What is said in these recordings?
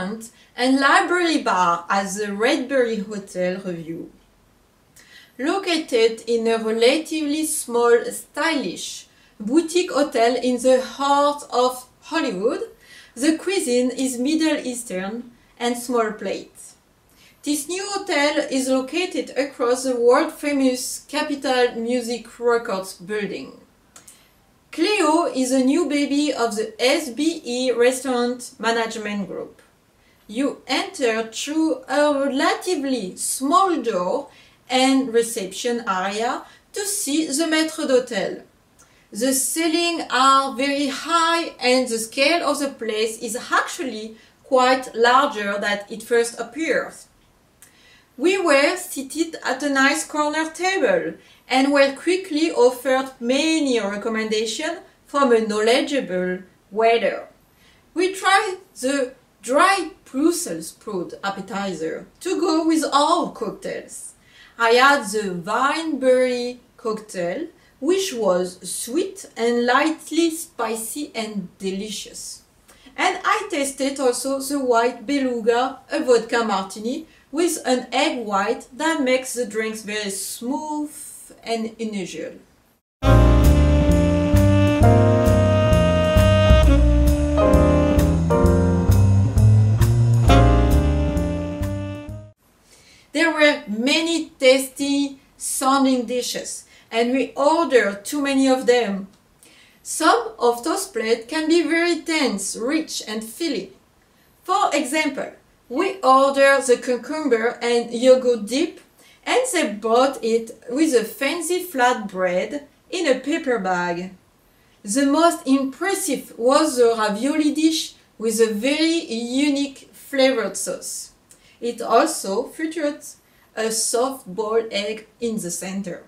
Restaurant and Library Bar at the Redbury Hotel review. Located in a relatively small, stylish boutique hotel in the heart of Hollywood, the cuisine is Middle Eastern and small plate. This new hotel is located across the world-famous Capitol Music Records building. Cleo is a new baby of the SBE Restaurant Management Group. You enter through a relatively small door and reception area to see the maître d'hôtel. The ceilings are very high and the scale of the place is actually quite larger than it first appears. We were seated at a nice corner table and were quickly offered many recommendations from a knowledgeable waiter. We tried the dried Brussels sprout appetizer to go with our cocktails. I had the Vinebury cocktail, which was sweet and lightly spicy and delicious. And I tasted also the White Beluga, a vodka martini with an egg white that makes the drinks very smooth and unusual. There were many tasty sounding dishes, and we ordered too many of them. Some of those plates can be very dense, rich and filling. For example, we ordered the cucumber and yogurt dip, and they brought it with a fancy flatbread in a paper bag. The most impressive was the ravioli dish with a very unique flavored sauce. It also featured a soft-boiled egg in the center.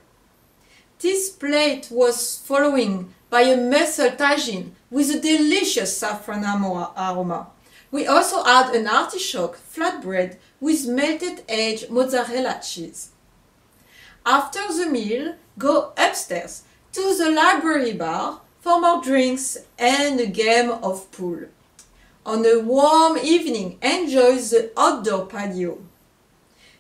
This plate was followed by a mussel tagine with a delicious saffron aroma. We also had an artichoke flatbread with melted edge mozzarella cheese. After the meal, go upstairs to the Library Bar for more drinks and a game of pool. On a warm evening, enjoy the outdoor patio.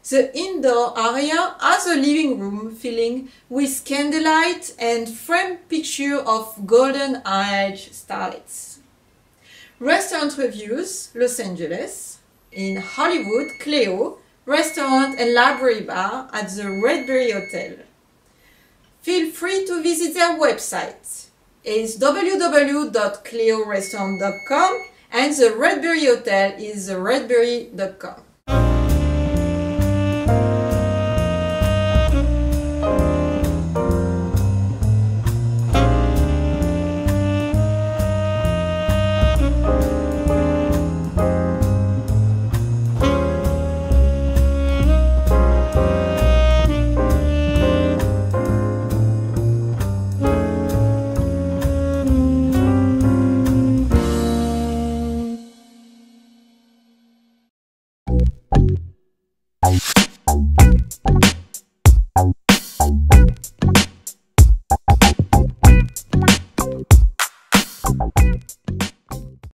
The indoor area has a living room filling with candlelight and framed picture of golden-age starlets. Restaurant reviews: Los Angeles. In Hollywood, Cleo, Restaurant and Library Bar at the Redbury Hotel. Feel free to visit their website. It's www.cleorestaurant.com and the Redbury Hotel is theredbury.com.